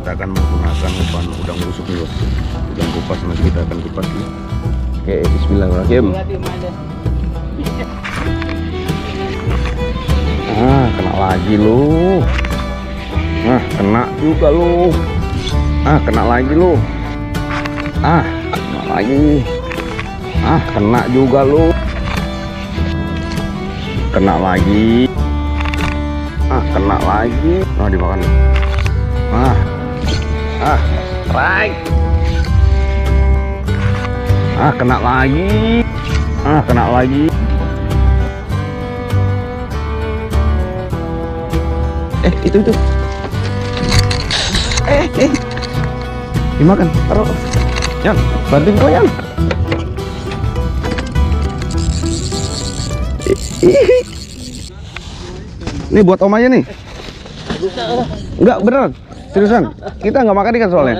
kita akan menggunakan umpan udang busuk dulu, udang kupas, nanti kita akan kupas dulu. Oke, bismillahirrahmanirrahim. Nah, kena lagi loh. Nah, kena juga loh. Ah, kena lagi loh. Ah, kena lagi. Ah, kena juga loh. Kena lagi. Ah, kena lagi. Nah, dimakan. Ah. Ah, strike. Ah, kena lagi. Ah, kena lagi. Eh, itu. Eh. Dimakan. Taruh. Yan, banting kau, Yan. Ini buat om aja nih. Enggak, beneran. Seriusan. Kita enggak makan ikan soalnya.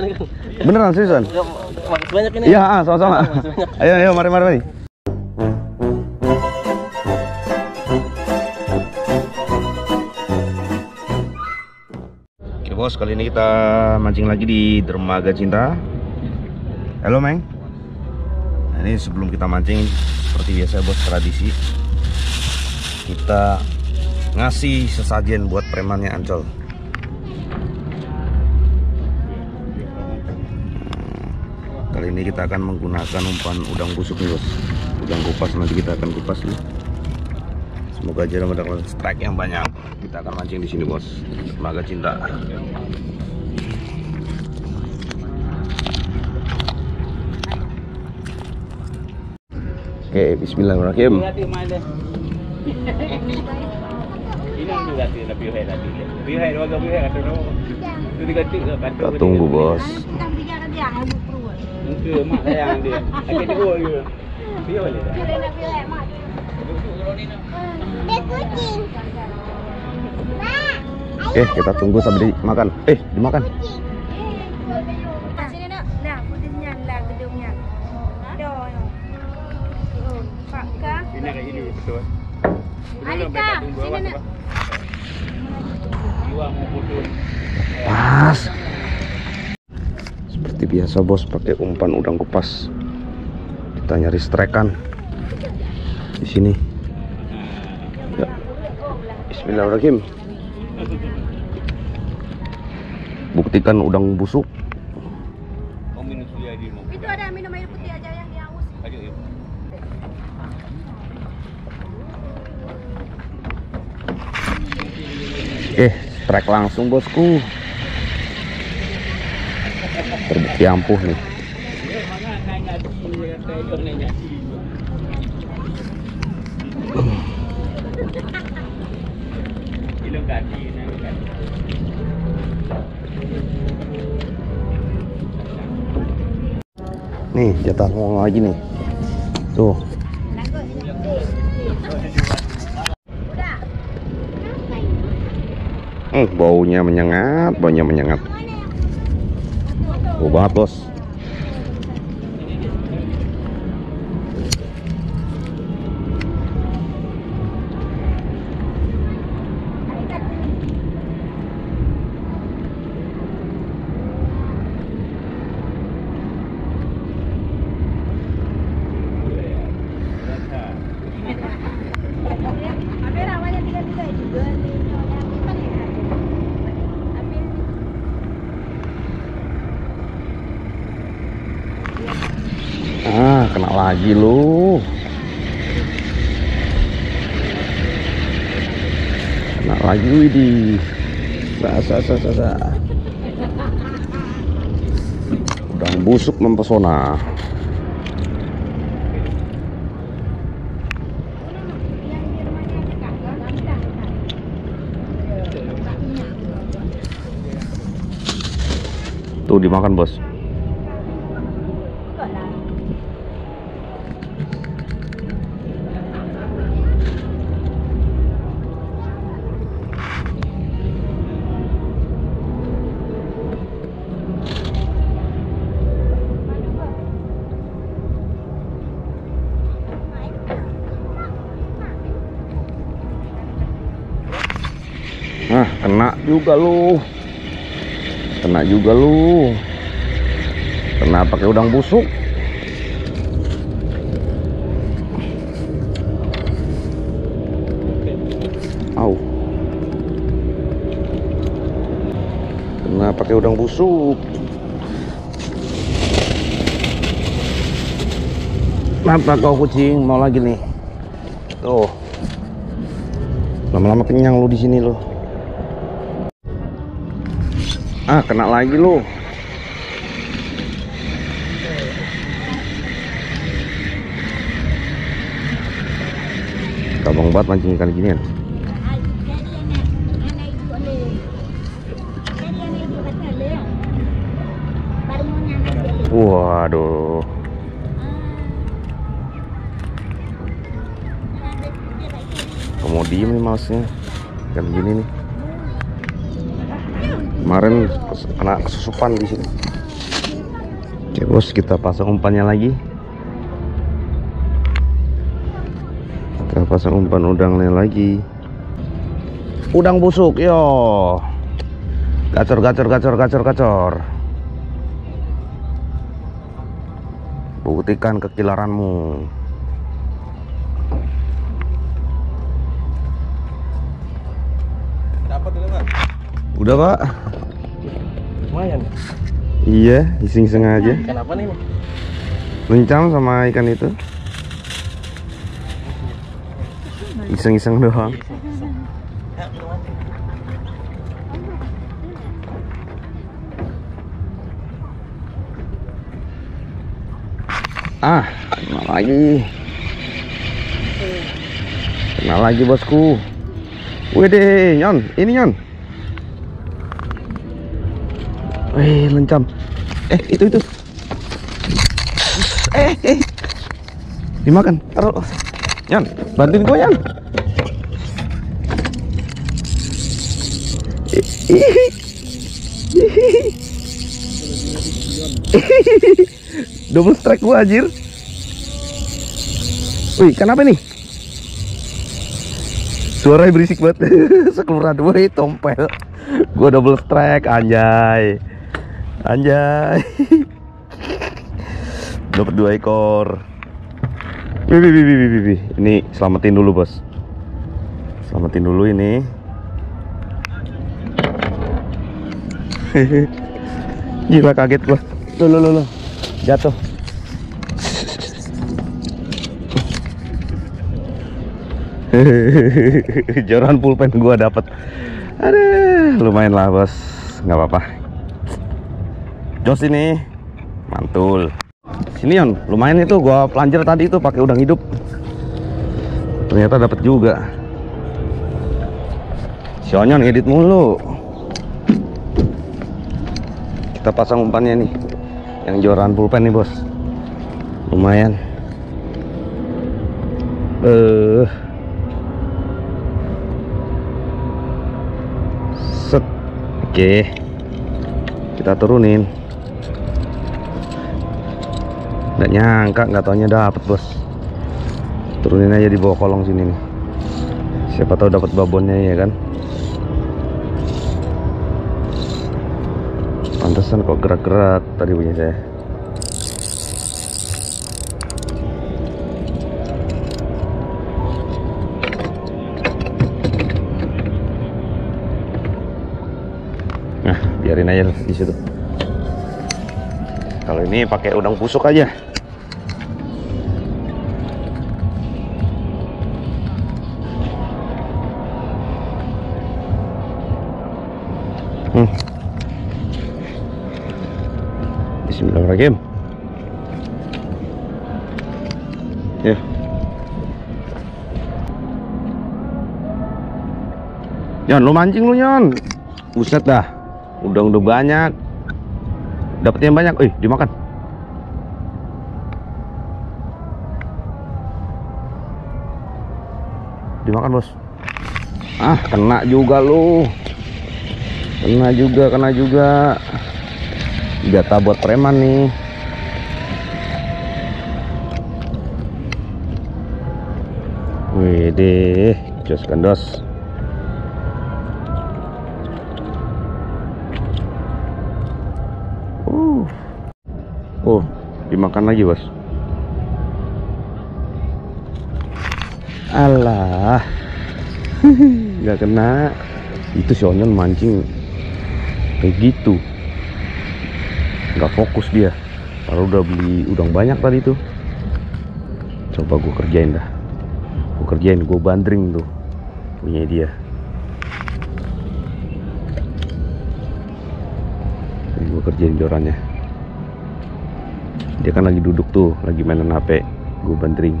Beneran seriusan. Makasih banyak ini. Iya, sama-sama. Ayo, mari. Oke, bos, kali ini kita mancing lagi di dermaga cinta. Halo, Meng. Nah, ini sebelum kita mancing seperti biasa, bos, tradisi kita ngasih sesajen buat premannya Ancol. Kali ini kita akan menggunakan umpan udang busuk nih, bos. Udang kupas, nanti kita akan kupas nih. Semoga aja mendapatkan strike yang banyak. Kita akan mancing di sini, bos. Dermaga cinta. Oke, bismillahirrahmanirrahim. Kita tunggu, bos. Kita tunggu sampai dimakan. Dimakan. Pas. Seperti biasa, bos, pakai umpan udang kupas. Kita nyari strekan di sini. Ya. Bismillahirrahmanirrahim. Buktikan udang busuk. Itu ada minum air putih aja yang diaus. Strike langsung, bosku. Terbukti ampuh nih. Nih, jatah ngomong lagi nih. Tuh. Baunya menyengat. Bau banget, bos. Kena lagi loh. Kena lagi, widih. Sasa. Udang busuk mempesona. Tuh, dimakan, bos. Kena juga loh. Kena juga lu. Kena pakai udang busuk. Au. Kena pakai udang busuk. Kenapa kau kucing? Mau lagi nih. Tuh. Lama-lama kenyang lu di sini lu. Ah, kena lagi lu. Gampang banget mancing ikan ginian. Waduh. Mau diem nih malesnya. Ikan gini nih. Kemarin anak kesusupan di sini. Oke, bos, kita pasang umpannya lagi. Kita pasang umpan udangnya lagi. Udang busuk, yo. Gacor, gacor, gacor, gacor, gacor. Buktikan kekilaranmu. Dapat dulu nggak? Udah, Pak. Lumayan. Iya, iseng-iseng aja. Ikan apa nih? Lencam sama ikan itu. Iseng-iseng doang. Ah, kena lagi. Kena lagi, bosku. Wede, Nyon. Ini, Nyon. Eh, lencam. Eh, itu. Eh. Dimakan. Taruh. Yan, bantuin gua, Yan. Double strike gua, anjir. Wih, kenapa nih? Suaranya berisik banget. Sekeluaran dua tompel. Gua double strike, anjay. Anjay. Dapat 2 ekor. Bi. Ini selamatin dulu, Bos. Selamatin dulu ini. Gila, kaget gua. Loh. Jatuh. Joran pulpen gua dapat. Aduh, lumayan lah, Bos. Nggak apa-apa. Jos ini mantul. Sini, Yon, lumayan itu. Gua pelanjar tadi itu pakai udang hidup. Ternyata dapat juga. Si Onyon edit mulu. Kita pasang umpannya nih. Yang joran pulpen nih, Bos. Lumayan. Set. Oke. Kita turunin. Nggak nyangka, nggak taunya dapet, Bos. Turunin aja di bawah kolong sini nih. Siapa tahu dapat babonnya, ya kan? Pantesan kok gerak-gerak tadi punya saya. Nah, biarin aja di situ. Kalau ini pakai udang busuk aja. Bismillahirrahmanirrahim. Ya. Yon, lu mancing lu, Yon. Buset dah. Udang banyak. Dapatnya banyak, dimakan. Dimakan, Bos. Ah, kena juga lu. Kena juga. Jatah buat preman nih. Wih deh, jos gandos. Oh, dimakan lagi, Bos. Alah. Nggak kena. Itu si Onyon mancing kayak gitu, nggak fokus dia. Kalau udah beli udang banyak tadi tuh, coba gue kerjain dah. Gue bandring tuh punya dia. Jadi gue kerjain jorannya. Dia kan lagi duduk tuh, lagi mainan HP. Gue bandring.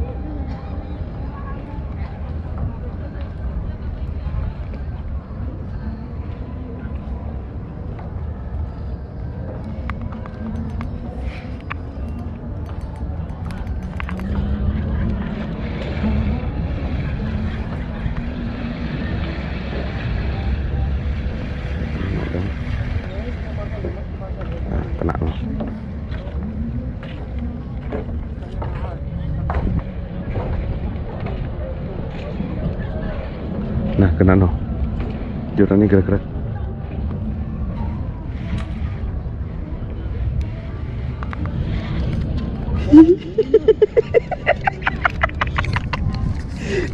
Nah, kena noh. Jorannya gerak-gerak.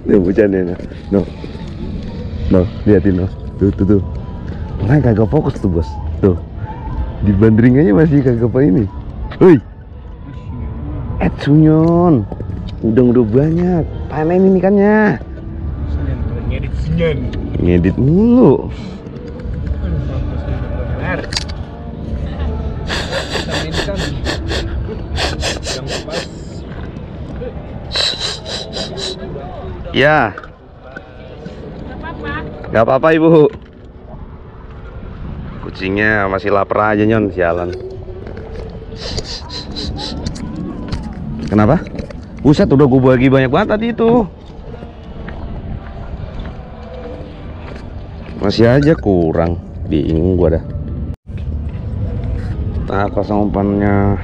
Nih bujannya noh. Noh, liatin noh. Tuh. Orang kagak fokus tuh, Bos. Tuh. Di bandringannya masih kagak apa ini. Hoi. Sunyon. Udang udah banyak. Panen ini ikannya. Ngedit mulu. Ya. Gak apa-apa, Ibu. Kucingnya masih lapar aja, Nyon, sialan. Kenapa? Buset, udah gue bagi banyak banget tadi itu. Masih aja kurang, bingung gua dah. Nah, pasang umpannya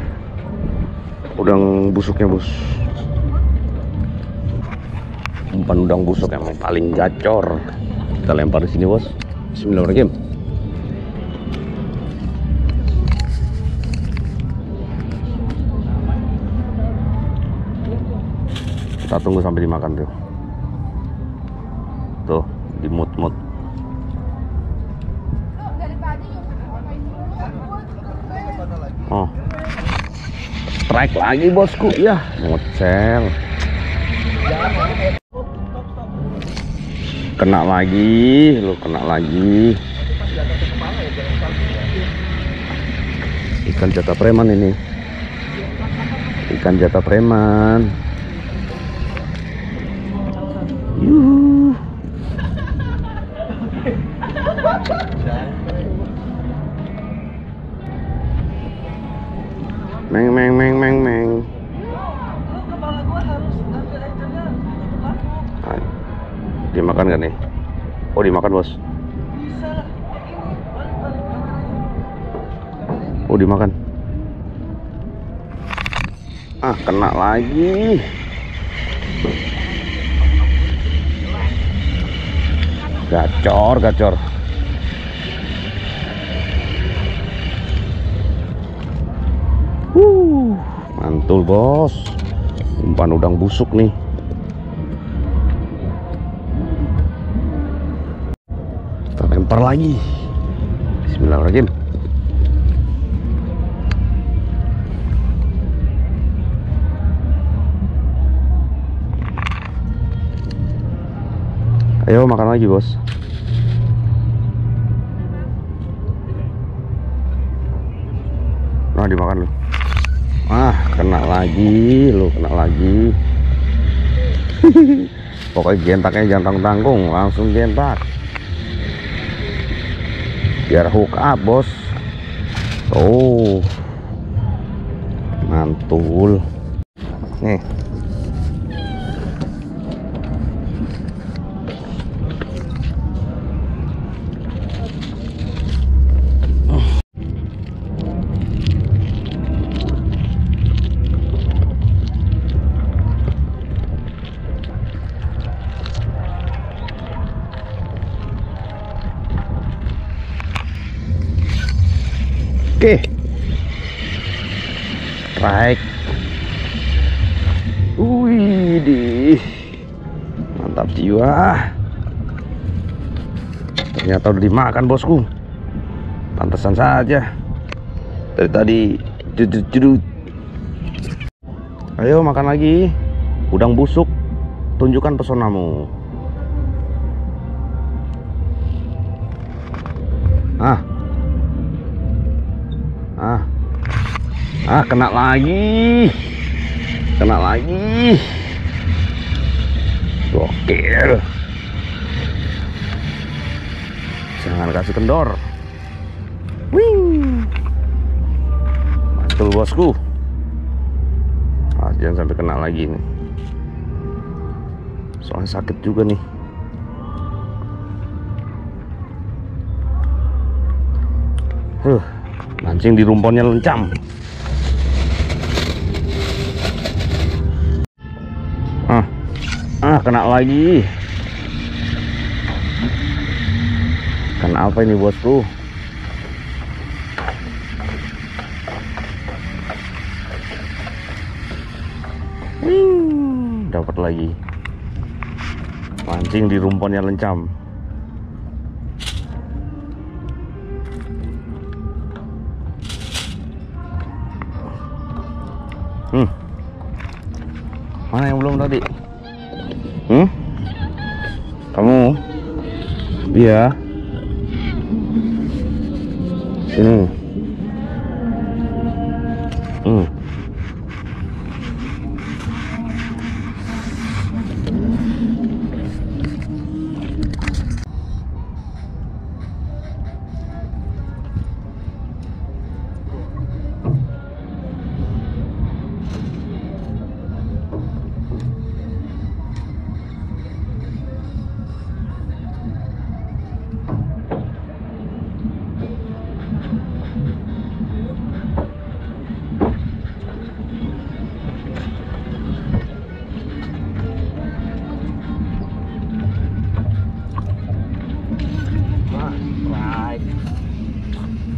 udang busuknya, Bos. Umpan udang busuk emang paling gacor. Kita lempar di sini, Bos. Bismillahirrahmanirrahim. Kita tunggu sampai dimakan tuh. Tuh, dimut-mut. Oh, strike lagi, Bosku. Ya, ngecel. Kena lagi, lu kena lagi. Ikan jatah preman ini. Ikan jatah preman. Yuh. Meng. Kepala gua harus ambil airnya. Dimakan gak nih? Oh, dimakan, Bos. Bisa lah. Oh, dimakan. Ah, kena lagi. Gacor. Mantul, Bos. Umpan udang busuk nih. Kita lempar lagi. Bismillahirrahmanirrahim. Ayo makan lagi, Bos. Nah, dimakan lu. Ah, kena lagi, lu kena lagi. Pokoknya gentaknya jangan tanggung-tanggung, langsung gentak. Biar hook up, Bos. Oh, mantul. Nih. strike. Wih, mantap jiwa. Ternyata udah dimakan bosku. Pantesan saja dari tadi judut. Ayo makan lagi. Udang busuk, tunjukkan pesonamu. Kena lagi. Kena lagi. Gokil. Jangan kasih kendor. Wing. Betul bosku. Jangan sampai kena lagi nih. Soalnya sakit juga nih. Mancing di rumponnya lencam. Kena lagi. Kena apa ini bosku? Dapat lagi. Mancing di rumponnya lencam. Mana yang belum tadi? Kamu? Iya. Sini.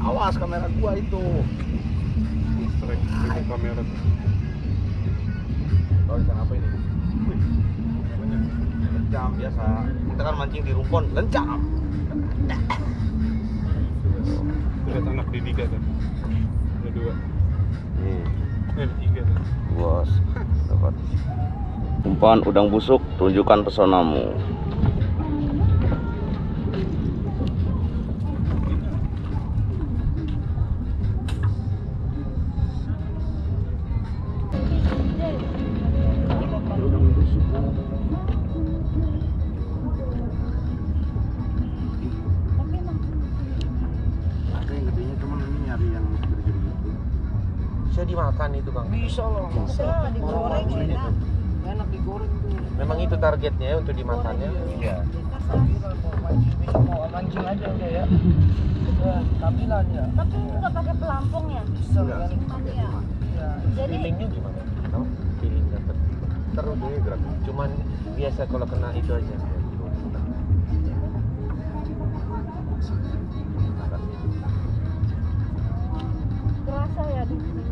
Awas kamera gua itu. Kamera. Apa ini? Lencam biasa. Kita kan mancing di rumpon, lencam. Lihat anak didiga kan. Ada dua. Ada tiga kan. Bos, dapat. Umpan udang busuk, tunjukkan pesonamu. Bisa dimakan itu bang? Bisa loh, bisa digoreng enak. Enak digoreng tuh. Memang itu targetnya ya, untuk dimakannya? Iya. Bisa mau mancing aja udah ya. Tampilan ya. Tapi nggak pakai pelampung ya? Bisa. Jadi feelingnya gimana? Tahu? Feeling dapat. Terus dia gerak. Cuman biasa kalau kena itu aja. Terasa ya di sini.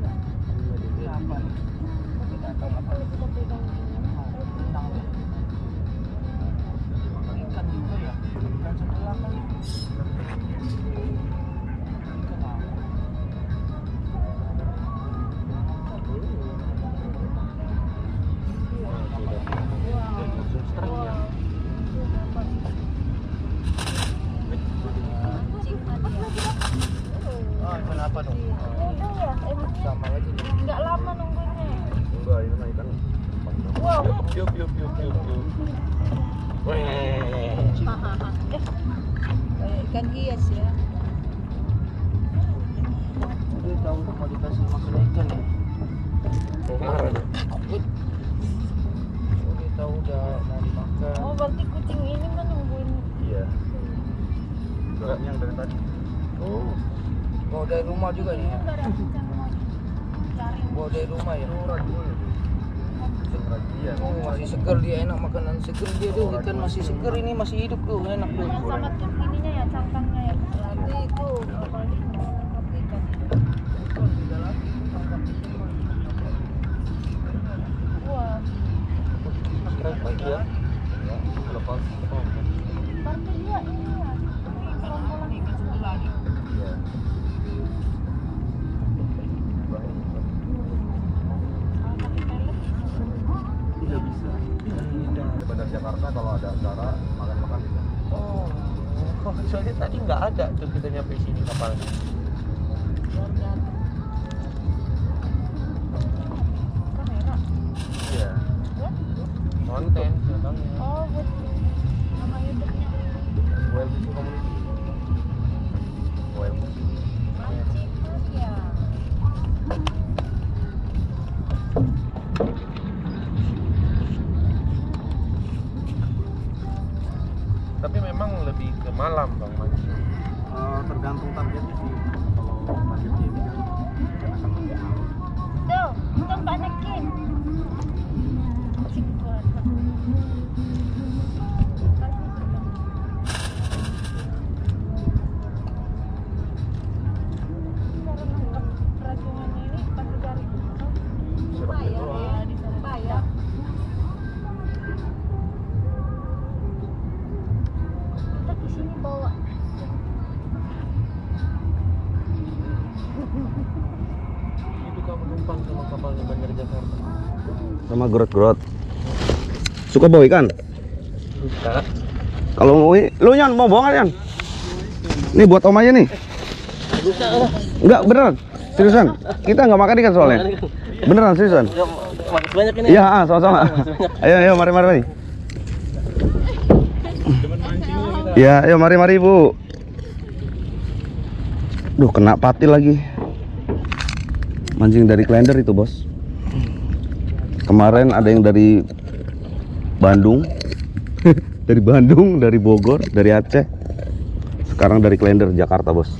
Kenapa dong? Sama lagi. Enggak lama nunggunya. Enggak, ini mah ikan. Wow. Ikan hias ya. Dia tahu mau dikasih makan ikan ya. Dia tahu udah mau dimakan. Oh, berarti kucing ini mah nungguin. Iya. Soalnya yang dari tadi. Bawa dari rumah juga nih. Bawa dari rumah ya. Masih seger dia, enak makanan seger dia tuh. Ikan masih seger ini, masih hidup tuh, enak tuh. Sama tuh ininya ya, cangkangnya ya. Berarti itu. kalau ada acara makan-makan gitu. Oh, soalnya tadi nggak ada tuh kita nyampe sini kapalnya. Kan enak. Iya. Konten. Oh, buat nama YouTube-nya. Well, di community. Well. Tapi memang lebih ke malam Bang Maji. Tergantung targetnya sih. Kalau targetnya ini kan akan lebih malam. Tuh, untung balikin. Sama gerot-gerot suka bawa ikan? Enggak. Kalau mau lu Nyan, mau bawa nggak Nyan? Nih buat om aja nih. Enggak beneran seriusan, kita nggak makan ikan soalnya beneran seriusan. Iya sama-sama. Ayo mari ya, ayo mari Bu. Duh kena patil lagi. Mancing dari Klender itu bos. Kemarin ada yang dari Bandung, dari Bogor, dari Aceh. Sekarang dari Klender Jakarta, bos.